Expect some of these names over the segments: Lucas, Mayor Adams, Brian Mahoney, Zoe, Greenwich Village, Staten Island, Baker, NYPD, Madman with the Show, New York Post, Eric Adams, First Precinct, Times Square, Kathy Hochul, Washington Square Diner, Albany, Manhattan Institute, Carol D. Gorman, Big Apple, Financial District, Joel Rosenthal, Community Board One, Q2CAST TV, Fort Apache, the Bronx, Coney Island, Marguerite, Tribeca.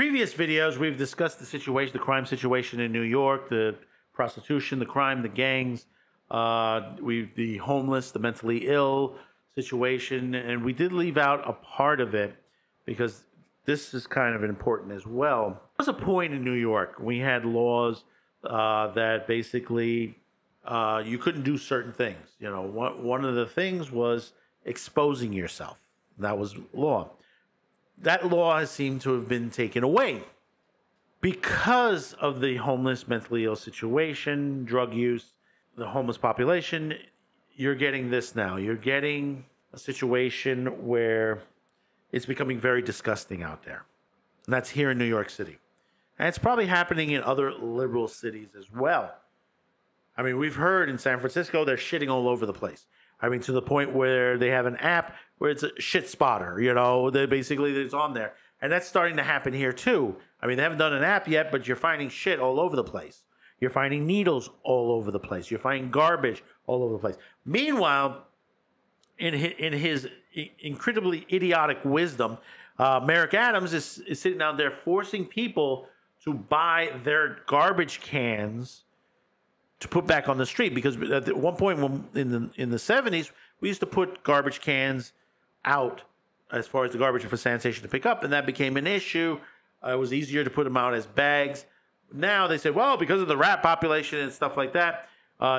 previous videos, we've discussed the situation, the crime situation in New York, the prostitution, the crime, the gangs, the homeless, the mentally ill situation, and we did leave out a part of it because this is kind of important as well. There was a point in New York we had laws that basically you couldn't do certain things. You know, one of the things was exposing yourself. That was law. That law seemed to have been taken away because of the homeless, mentally ill situation, drug use, the homeless population. You're getting this now. You're getting a situation where it's becoming very disgusting out there. And that's here in New York City. And it's probably happening in other liberal cities as well. I mean, we've heard in San Francisco, they're shitting all over the place. I mean, to the point where they have an app where it's a shit spotter, you know, they basically it's on there. And that's starting to happen here too. I mean, they haven't done an app yet, but you're finding shit all over the place. You're finding needles all over the place. You're finding garbage all over the place. Meanwhile, in his incredibly idiotic wisdom, Eric Adams is sitting out there forcing people to buy their garbage cans to put back on the street, because at one point in the 70s, we used to put garbage cans out as far as the garbage for sanitation to pick up, and that became an issue. It was easier to put them out as bags. Now they say, well, because of the rat population and stuff like that,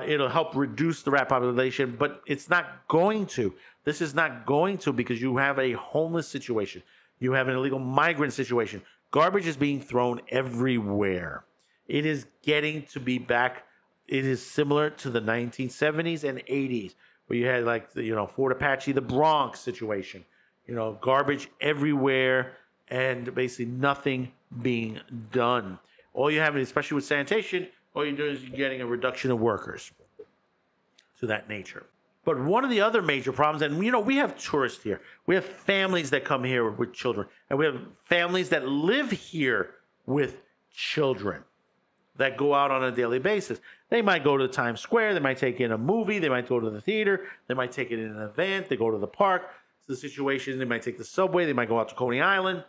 it'll help reduce the rat population, but it's not going to. This is not going to, because you have a homeless situation. You have an illegal migrant situation. Garbage is being thrown everywhere. It is getting to be back. It is similar to the 1970s and 80s, where you had, like, you know, Fort Apache, the Bronx situation. You know, garbage everywhere and basically nothing being done. All you have, especially with sanitation, all you do is you're getting a reduction of workers to that nature. But one of the other major problems, and, you know, we have tourists here. We have families that come here with children. And we have families that live here with children that go out on a daily basis. They might go to Times Square. They might take in a movie. They might go to the theater. They might take it in an event. They go to the park. It's the situation. They might take the subway. They might go out to Coney Island.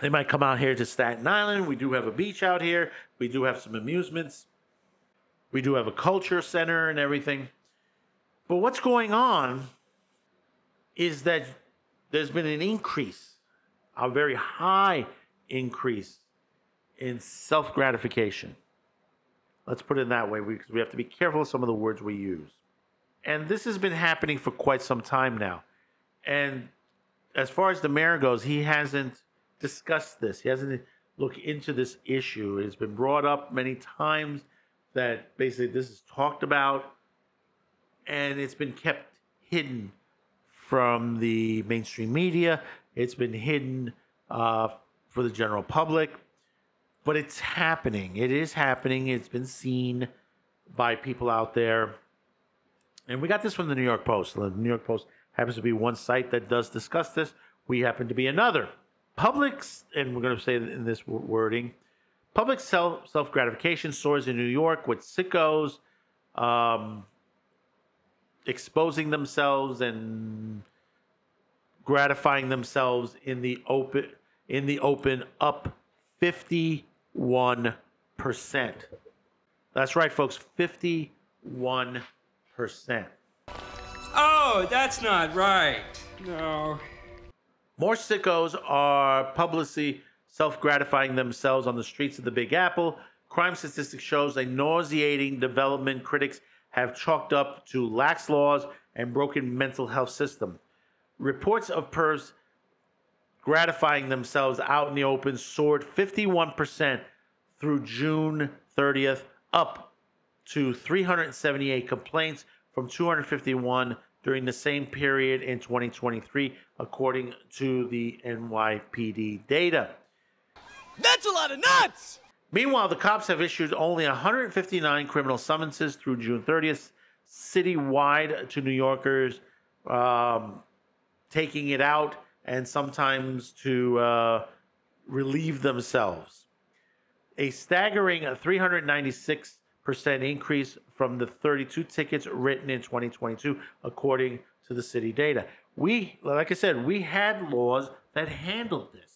They might come out here to Staten Island. We do have a beach out here. We do have some amusements. We do have a culture center and everything. But what's going on is that there's been an increase, a very high increase in self-gratification. Let's put it that way, because we have to be careful of some of the words we use. And this has been happening for quite some time now. And as far as the mayor goes, he hasn't discussed this. He hasn't looked into this issue. It's been brought up many times that basically this is talked about, and it's been kept hidden from the mainstream media. It's been hidden for the general public. But it's happening. It is happening. It's been seen by people out there. And we got this from the New York Post. The New York Post happens to be one site that does discuss this. We happen to be another. Public, and we're going to say in this wording, public self-gratification soars in New York with sickos exposing themselves and gratifying themselves in the open, up 51%. That's right, folks, 51%. Oh, that's not right. No. More sickos are publicly self-gratifying themselves on the streets of the Big Apple. Crime statistics shows a nauseating development critics have chalked up to lax laws and broken mental health system. Reports of pervs gratifying themselves out in the open soared 51% through June 30th, up to 378 complaints from 251 during the same period in 2023, according to the NYPD data. That's a lot of nuts! Meanwhile, the cops have issued only 159 criminal summonses through June 30th, citywide, to New Yorkers taking it out, and sometimes to relieve themselves. A staggering 396% increase from the 32 tickets written in 2022, according to the city data. We, like I said, we had laws that handled this.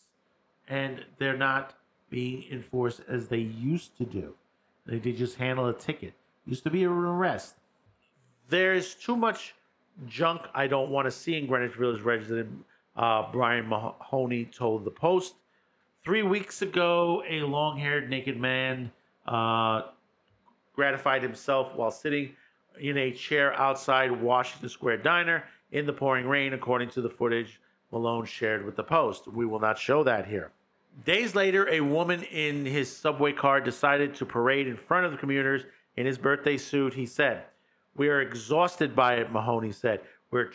and they're not being enforced as they used to do. They did just handle a ticket. Used to be an arrest. There's too much junk I don't want to see in Greenwich Village, resident Brian Mahoney told the Post. 3 weeks ago, a long-haired naked man gratified himself while sitting in a chair outside Washington Square Diner in the pouring rain, according to the footage Malone shared with the Post. We will not show that here. Days later, a woman in his subway car decided to parade in front of the commuters in his birthday suit, he said. "We are exhausted by it," Mahoney said. We're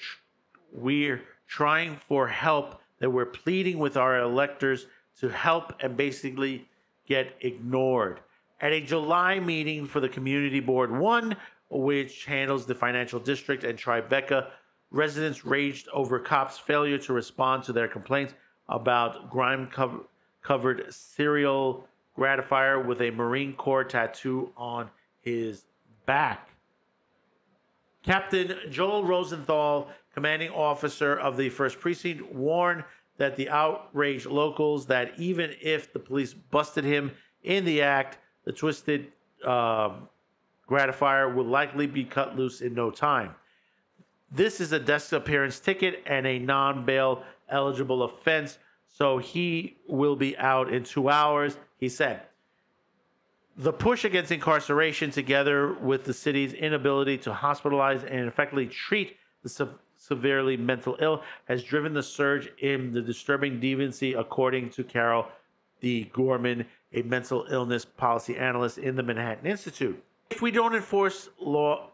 trying for help, that we're pleading with our electors to help and basically get ignored." At a July meeting for the Community Board One, which handles the Financial District and Tribeca, residents raged over cops' failure to respond to their complaints about grime-covered serial gratifier with a Marine Corps tattoo on his back. Captain Joel Rosenthal, commanding officer of the First Precinct, warned that the outraged locals that even if the police busted him in the act, the twisted gratifier will likely be cut loose in no time. "This is a disappearance ticket and a non-bail eligible offense, so he will be out in 2 hours," he said. The push against incarceration, together with the city's inability to hospitalize and effectively treat the severely mentally ill, has driven the surge in the disturbing deviancy, according to Carol D. Gorman, a mental illness policy analyst in the Manhattan Institute. "If we don't enforce laws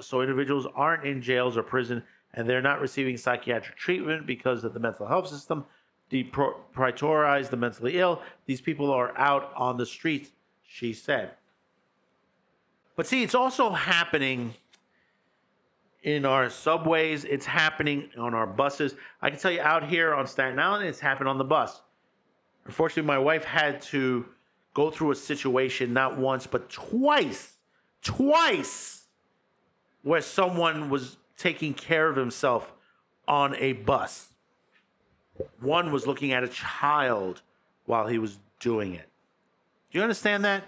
so individuals aren't in jails or prison and they're not receiving psychiatric treatment because of the mental health system, deprioritize the mentally ill, these people are out on the streets," she said. But see, it's also happening in our subways. It's happening on our buses. I can tell you out here on Staten Island, it's happened on the bus. Unfortunately, my wife had to go through a situation not once, but twice, where someone was taking care of himself on a bus. One was looking at a child while he was doing it. Do you understand that?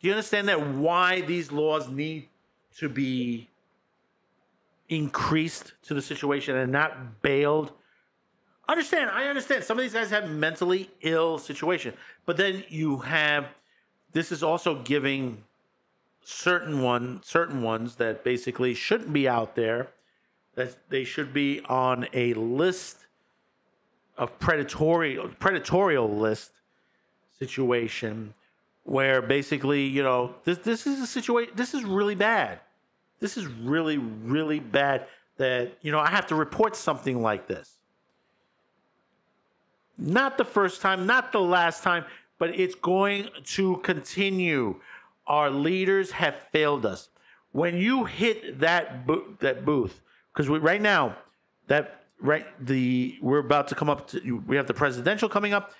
Do you understand that why these laws need to be increased to the situation and not bailed? Understand, I understand. Some of these guys have mentally ill situation. But then you have, this is also giving certain ones that basically shouldn't be out there, that they should be on a list of predatorial list situation, where basically, you know, this is a situation, this is really bad. This is really, really bad that, you know, I have to report something like this. Not the first time, not the last time, but it's going to continue. Our leaders have failed us. When you hit that booth, because right now, we're about to come up to, we have the presidential coming up.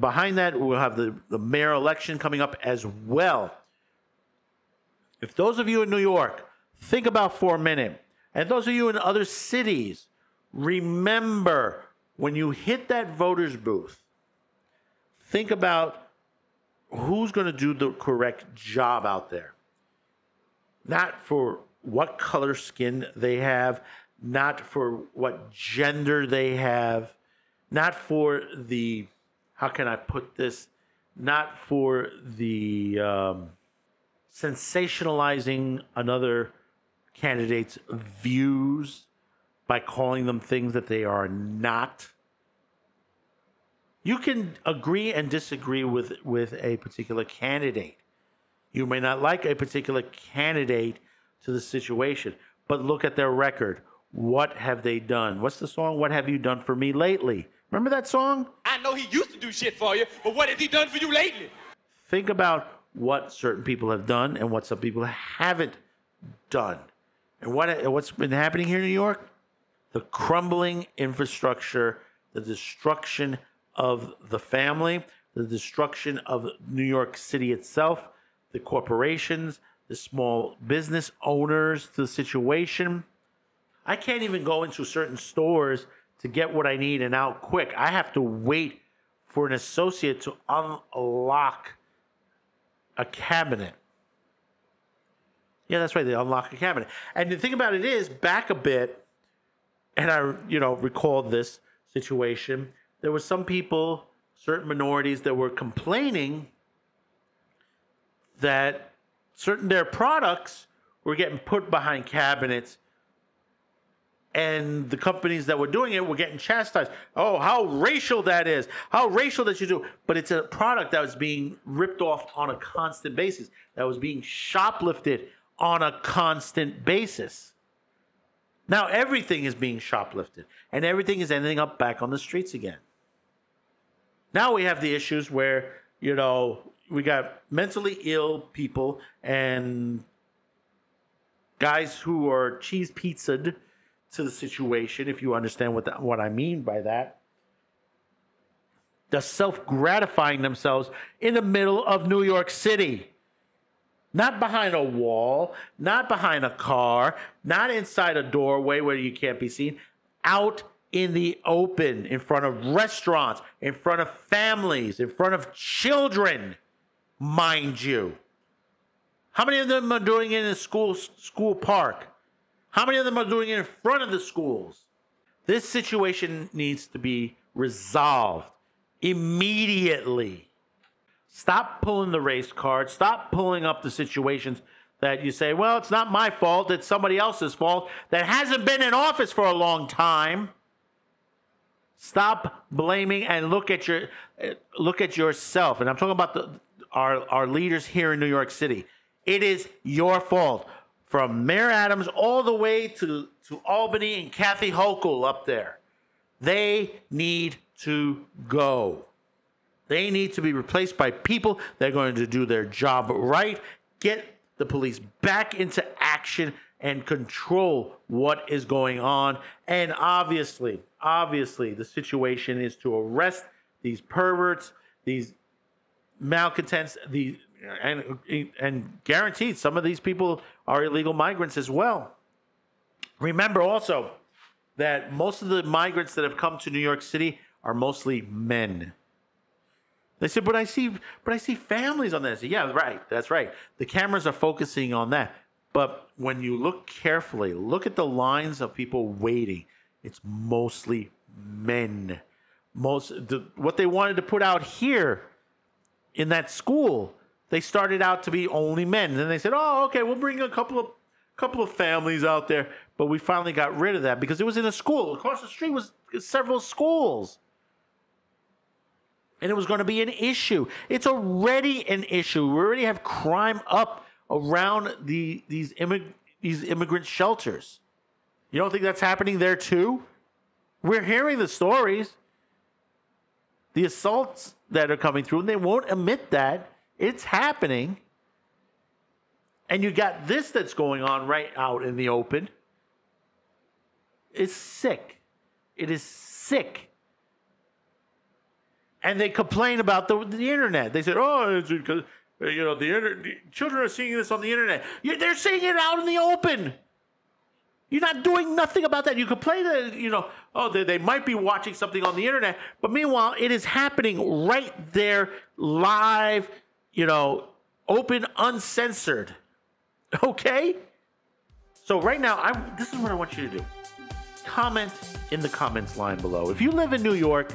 Behind that, we'll have the mayor election coming up as well. If those of you in New York, think about for a minute. And those of you in other cities, remember, when you hit that voter's booth, think about who's going to do the correct job out there. Not for what color skin they have, not for what gender they have, not for the, how can I put this, not for the sensationalizing another candidate's views by calling them things that they are not. You can agree and disagree with a particular candidate. You may not like a particular candidate to the situation, but look at their record. What have they done? What's the song, "What Have You Done For Me Lately"? Remember that song? I know he used to do shit for you, but what has he done for you lately? Think about what certain people have done and what some people haven't done. And what's been happening here in New York? The crumbling infrastructure, the destruction of the family, the destruction of New York City itself, the corporations, the small business owners, the situation. I can't even go into certain stores to get what I need and out quick. I have to wait for an associate to unlock a cabinet. Yeah, that's right. They unlock a cabinet. And the thing about it is, back a bit, and I, recalled this situation, there were some people, certain minorities, that were complaining that their products were getting put behind cabinets, and the companies that were doing it were getting chastised. Oh, how racial that is. How racial that you do. But it's a product that was being ripped off on a constant basis, that was being shoplifted on a constant basis. Now everything is being shoplifted, and everything is ending up back on the streets again. Now we have the issues where, we got mentally ill people and guys who are cheese pizza'd to the situation, if you understand what I mean by that. They're self-gratifying themselves in the middle of New York City. Not behind a wall, not behind a car, not inside a doorway where you can't be seen. Out in the open, in front of restaurants, in front of families, in front of children, mind you. How many of them are doing it in a school park? How many of them are doing it in front of the schools? This situation needs to be resolved immediately. Stop pulling the race card. Stop pulling up the situations that you say, well, it's not my fault. It's somebody else's fault that hasn't been in office for a long time. Stop blaming and look at yourself. And I'm talking about our leaders here in New York City. It is your fault, from Mayor Adams all the way to Albany and Kathy Hochul up there. They need to go. They need to be replaced by people that are going to do their job right, get the police back into action, and control what is going on. And obviously, the situation is to arrest these perverts, these malcontents, and guaranteed some of these people are illegal migrants as well. Remember also that most of the migrants that have come to New York City are mostly men. They said, but I see families on that. Yeah, right. That's right. The cameras are focusing on that. But when you look carefully, look at the lines of people waiting. It's mostly men. What they wanted to put out here in that school, they started out to be only men. And then they said, oh, okay, we'll bring a couple of families out there. But we finally got rid of that because it was in a school. Across the street was several schools. And it was going to be an issue. It's already an issue. We already have crime up around these immigrant shelters. You don't think that's happening there too? We're hearing the stories. The assaults that are coming through, and they won't admit that. It's happening. And you got this that's going on right out in the open. It's sick. It is sick. And they complain about the internet. They said, oh, it's because, children are seeing this on the internet. They're seeing it out in the open. You're not doing nothing about that. You complain that, oh, they might be watching something on the internet. But meanwhile, it is happening right there, live, open, uncensored. Okay? So right now, this is what I want you to do. Comment in the comments line below. If you live in New York,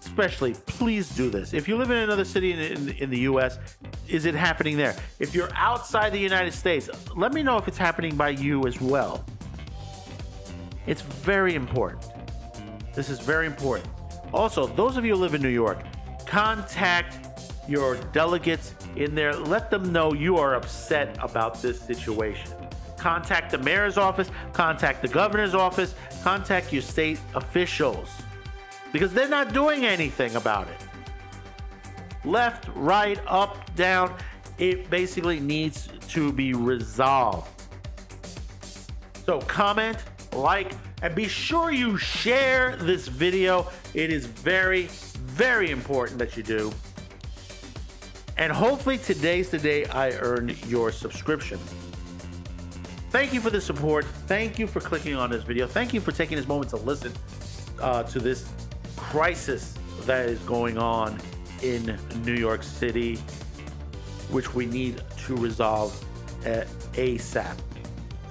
especially, please do this. If you live in another city in the U.S., is it happening there? If you're outside the United States, let me know if it's happening by you as well. It's very important. This is very important. Also, those of you who live in New York, contact your delegates in there. Let them know you are upset about this situation. Contact the mayor's office. Contact the governor's office. Contact your state officials, because they're not doing anything about it. Left, right, up, down, it basically needs to be resolved. So comment, like, and be sure you share this video. It is very, very important that you do. And hopefully today's the day I earn your subscription. Thank you for the support. Thank you for clicking on this video. Thank you for taking this moment to listen to this crisis that is going on in New York City, which we need to resolve ASAP.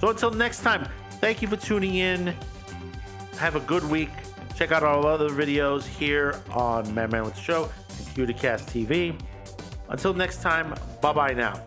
So until next time, thank you for tuning in. Have a good week. Check out our other videos here on Madman with the Show and Q2CAST TV. Until next time, bye-bye now.